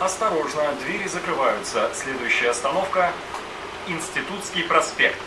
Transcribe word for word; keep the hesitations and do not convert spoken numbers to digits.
Осторожно, двери закрываются. Следующая остановка — Институтский проспект.